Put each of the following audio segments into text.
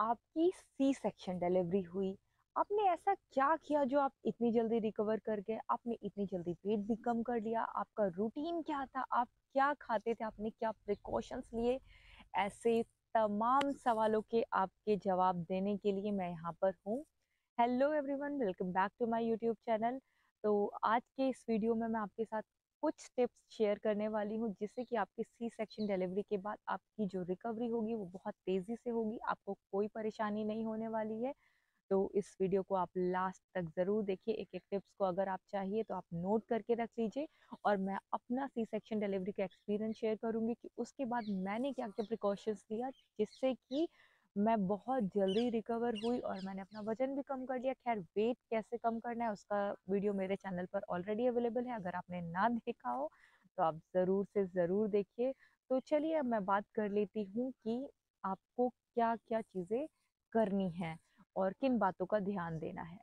आपकी सी section delivery हुई, आपने ऐसा क्या किया जो आप इतनी जल्दी रिकवर कर गए, आपने इतनी जल्दी वेट भी कम कर लिया, आपका रूटीन क्या था, आप क्या खाते थे, आपने क्या प्रिकॉशंस लिए, ऐसे तमाम सवालों के आपके जवाब देने के लिए मैं यहाँ पर हूँ। Hello everyone, welcome back to my YouTube channel. तो आज के इस वीडियो में मैं आपके साथ कुछ टिप्स शेयर करने वाली हूँ जिससे कि आपकी सी सेक्शन डिलीवरी के बाद आपकी जो रिकवरी होगी वो बहुत तेज़ी से होगी, आपको कोई परेशानी नहीं होने वाली है। तो इस वीडियो को आप लास्ट तक ज़रूर देखिए। एक एक टिप्स को अगर आप चाहिए तो आप नोट करके रख लीजिए, और मैं अपना सी सेक्शन डिलीवरी का एक्सपीरियंस शेयर करूँगी कि उसके बाद मैंने क्या क्या प्रिकॉशंस लिया जिससे कि मैं बहुत जल्दी रिकवर हुई और मैंने अपना वजन भी कम कर लिया। खैर, वेट कैसे कम करना है उसका वीडियो मेरे चैनल पर ऑलरेडी अवेलेबल है, अगर आपने ना देखा हो तो आप ज़रूर से ज़रूर देखिए। तो चलिए अब मैं बात कर लेती हूँ कि आपको क्या क्या चीज़ें करनी हैं और किन बातों का ध्यान देना है।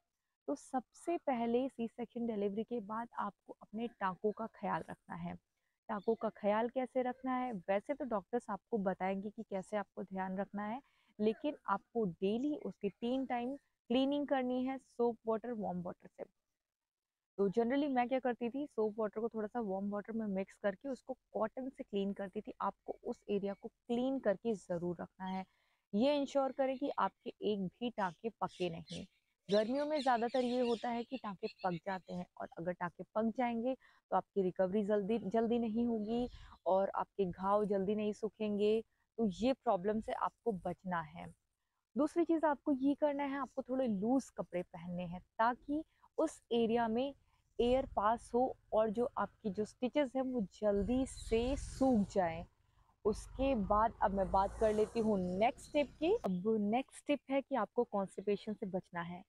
तो सबसे पहले सी सेक्शन डिलीवरी के बाद आपको अपने टाँकों का ख्याल रखना है। टाँकों का ख्याल कैसे रखना है, वैसे तो डॉक्टर्स आपको बताएंगे कि कैसे आपको ध्यान रखना है, लेकिन आपको डेली उसके 3 टाइम क्लीनिंग करनी है सोप वाटर वार्म वाटर से। तो जनरली मैं क्या करती थी, सोप वाटर को थोड़ा सा वार्म वाटर में मिक्स करके उसको कॉटन से क्लीन करती थी। आपको उस एरिया को क्लीन करके ज़रूर रखना है। ये इंश्योर करें कि आपके एक भी टाँके पके नहीं। गर्मियों में ज़्यादातर ये होता है कि टाँके पक जाते हैं, और अगर टाँके पक जाएंगे तो आपकी रिकवरी जल्दी नहीं होगी और आपके घाव जल्दी नहीं सूखेंगे। तो ये प्रॉब्लम से आपको बचना है। दूसरी चीज़ आपको ये करना है, आपको थोड़े लूज़ कपड़े पहनने हैं ताकि उस एरिया में एयर पास हो और जो आपकी जो स्टिचेस हैं वो जल्दी से सूख जाएं। उसके बाद अब मैं बात कर लेती हूँ नेक्स्ट स्टेप की। अब नेक्स्ट स्टेप है कि आपको कॉन्स्टिपेशन से बचना है,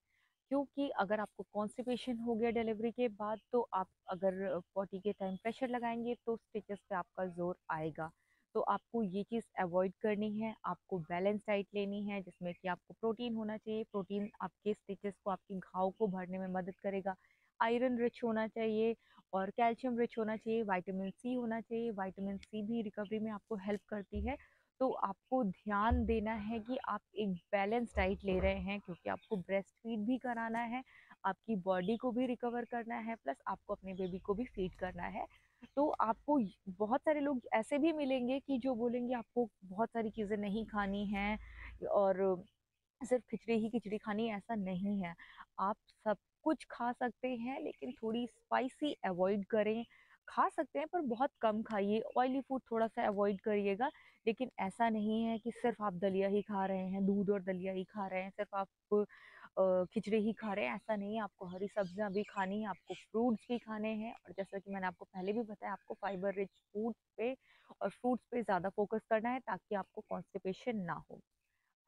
क्योंकि अगर आपको कॉन्स्टिपेशन हो गया डिलीवरी के बाद तो आप अगर पॉटी के टाइम प्रेशर लगाएंगे तो स्टिचेस पे आपका जोर आएगा। तो आपको ये चीज़ अवॉइड करनी है। आपको बैलेंस डाइट लेनी है जिसमें कि आपको प्रोटीन होना चाहिए। प्रोटीन आपके स्टिचेस को, आपके घाव को भरने में मदद करेगा। आयरन रिच होना चाहिए और कैल्शियम रिच होना चाहिए। विटामिन सी होना चाहिए। विटामिन सी भी रिकवरी में आपको हेल्प करती है। तो आपको ध्यान देना है कि आप एक बैलेंस डाइट ले रहे हैं, क्योंकि आपको ब्रेस्ट फीड भी कराना है, आपकी बॉडी को भी रिकवर करना है, प्लस आपको अपने बेबी को भी फीड करना है। तो आपको बहुत सारे लोग ऐसे भी मिलेंगे कि जो बोलेंगे आपको बहुत सारी चीज़ें नहीं खानी हैं और सिर्फ खिचड़ी ही खिचड़ी खानी, ऐसा नहीं है। आप सब कुछ खा सकते हैं, लेकिन थोड़ी स्पाइसी अवॉइड करें। खा सकते हैं पर बहुत कम खाइए। ऑयली फूड थोड़ा सा अवॉइड करिएगा, लेकिन ऐसा नहीं है कि सिर्फ आप दलिया ही खा रहे हैं, दूध और दलिया ही खा रहे हैं, सिर्फ आप खिचड़ी ही खा रहे हैं, ऐसा नहीं है। आपको हरी सब्जियां भी खानी है, आपको फ्रूट्स भी खाने हैं, और जैसा कि मैंने आपको पहले भी बताया, आपको फाइबर रिच फूड्स पे और फ्रूट्स पे ज़्यादा फोकस करना है ताकि आपको कॉन्स्टिपेशन ना हो।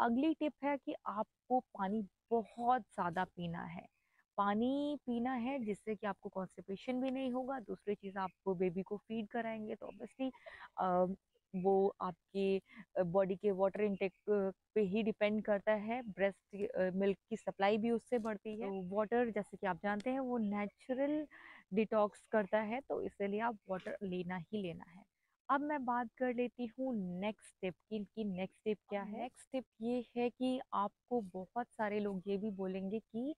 अगली टिप है कि आपको पानी बहुत ज़्यादा पीना है। पानी पीना है जिससे कि आपको कॉन्स्टिपेशन भी नहीं होगा। दूसरी चीज़, आपको बेबी को फीड कराएंगे तो ऑब्वियसली वो आपके बॉडी के वाटर इंटेक पे ही डिपेंड करता है। ब्रेस्ट मिल्क की सप्लाई भी उससे बढ़ती है। वाटर, जैसे कि आप जानते हैं, वो नेचुरल डिटॉक्स करता है, तो इसलिए आप वाटर लेना ही लेना है। अब मैं बात कर लेती हूँ नेक्स्ट स्टेप की। नेक्स्ट स्टेप क्या है? नेक्स्ट स्टेप ये है कि आपको बहुत सारे लोग ये भी बोलेंगे कि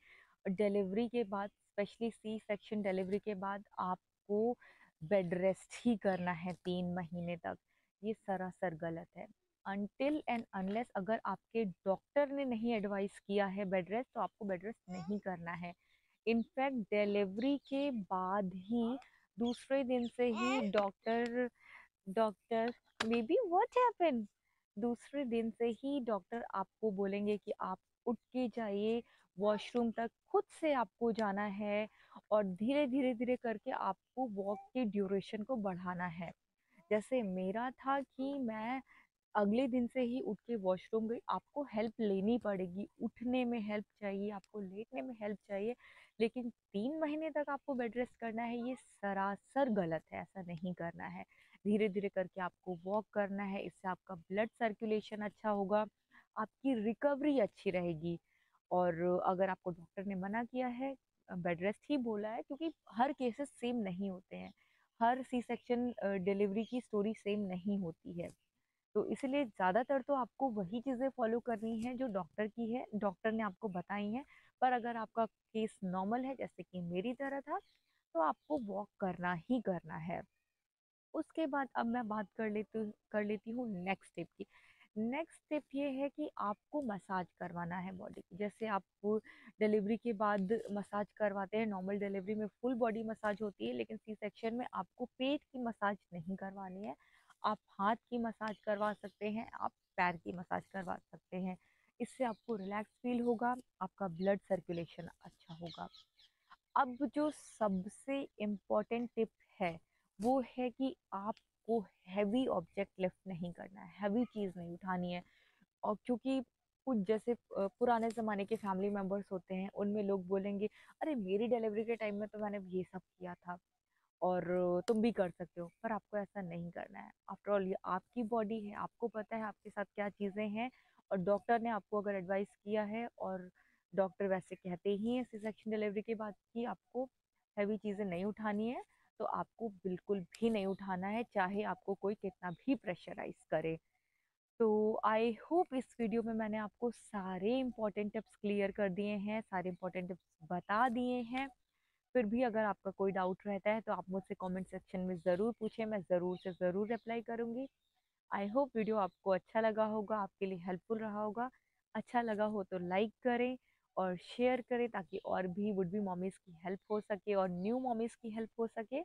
डिलीवरी के बाद, स्पेशली सी सेक्शन डिलीवरी के बाद, आपको बेड रेस्ट ही करना है 3 महीने तक। ये सरासर गलत है। अनटिल एंड अनलेस अगर आपके डॉक्टर ने नहीं एडवाइस किया है बेड रेस्ट, तो आपको बेड रेस्ट नहीं करना है। इनफैक्ट डिलीवरी के बाद ही, दूसरे दिन से ही डॉक्टर बेबी व्हाट हैपन, दूसरे दिन से ही डॉक्टर आपको बोलेंगे कि आप उठ के जाइए, वॉशरूम तक खुद से आपको जाना है, और धीरे धीरे करके आपको वॉक की ड्यूरेशन को बढ़ाना है। जैसे मेरा था कि मैं अगले दिन से ही उठ के वॉशरूम गई। आपको हेल्प लेनी पड़ेगी, उठने में हेल्प चाहिए, आपको लेटने में हेल्प चाहिए, लेकिन 3 महीने तक आपको बेड रेस्ट करना है, ये सरासर गलत है। ऐसा नहीं करना है। धीरे धीरे करके आपको वॉक करना है, इससे आपका ब्लड सर्कुलेशन अच्छा होगा, आपकी रिकवरी अच्छी रहेगी। और अगर आपको डॉक्टर ने मना किया है, बेड रेस्ट ही बोला है, क्योंकि हर केसेस सेम नहीं होते हैं, हर सी सेक्शन डिलीवरी की स्टोरी सेम नहीं होती है। तो इसलिए ज़्यादातर तो आपको वही चीज़ें फॉलो करनी है जो डॉक्टर की है, डॉक्टर ने आपको बताई हैं। पर अगर आपका केस नॉर्मल है जैसे कि मेरी तरह था, तो आपको वॉक करना ही करना है। उसके बाद अब मैं बात कर लेती हूँ नेक्स्ट स्टेप की। नेक्स्ट स्टेप ये है कि आपको मसाज करवाना है बॉडी की। जैसे आप डिलीवरी के बाद मसाज करवाते हैं, नॉर्मल डिलीवरी में फुल बॉडी मसाज होती है, लेकिन सी सेक्शन में आपको पेट की मसाज नहीं करवानी है। आप हाथ की मसाज करवा सकते हैं, आप पैर की मसाज करवा सकते हैं। इससे आपको रिलैक्स फील होगा, आपका ब्लड सर्कुलेशन अच्छा होगा। अब जो सबसे इम्पॉर्टेंट टिप है वो है कि आपको हैवी ऑब्जेक्ट लिफ्ट नहीं करना है, हैवी चीज़ नहीं उठानी है। और क्योंकि कुछ जैसे पुराने ज़माने के फैमिली मेम्बर्स होते हैं, उनमें लोग बोलेंगे अरे मेरी डिलीवरी के टाइम में तो मैंने ये सब किया था और तुम भी कर सकते हो। पर आपको ऐसा नहीं करना है। आफ्टर ऑल ये आपकी बॉडी है, आपको पता है आपके साथ क्या चीज़ें हैं। और डॉक्टर ने आपको अगर एडवाइस किया है, और डॉक्टर वैसे कहते ही हैं सी सेक्शन डिलीवरी के बाद कि आपको हैवी चीज़ें नहीं उठानी है, तो आपको बिल्कुल भी नहीं उठाना है, चाहे आपको कोई कितना भी प्रेशराइज करे। तो आई होप इस वीडियो में मैंने आपको सारे इम्पॉर्टेंट टिप्स क्लियर कर दिए हैं, सारे इम्पॉर्टेंट टिप्स बता दिए हैं। फिर भी अगर आपका कोई डाउट रहता है तो आप मुझसे कमेंट सेक्शन में ज़रूर पूछें, मैं ज़रूर से ज़रूर रिप्लाई करूँगी। आई होप वीडियो आपको अच्छा लगा होगा, आपके लिए हेल्पफुल रहा होगा। अच्छा लगा हो तो लाइक करें और शेयर करें, ताकि और भी वुड बी मॉमीज़ की हेल्प हो सके और न्यू मॉमीज़ की हेल्प हो सके।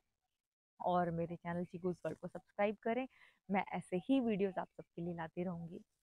और मेरे चैनल चिकूज़ वर्ल्ड को सब्सक्राइब करें, मैं ऐसे ही वीडियोज़ आप सबके लिए लाती रहूँगी।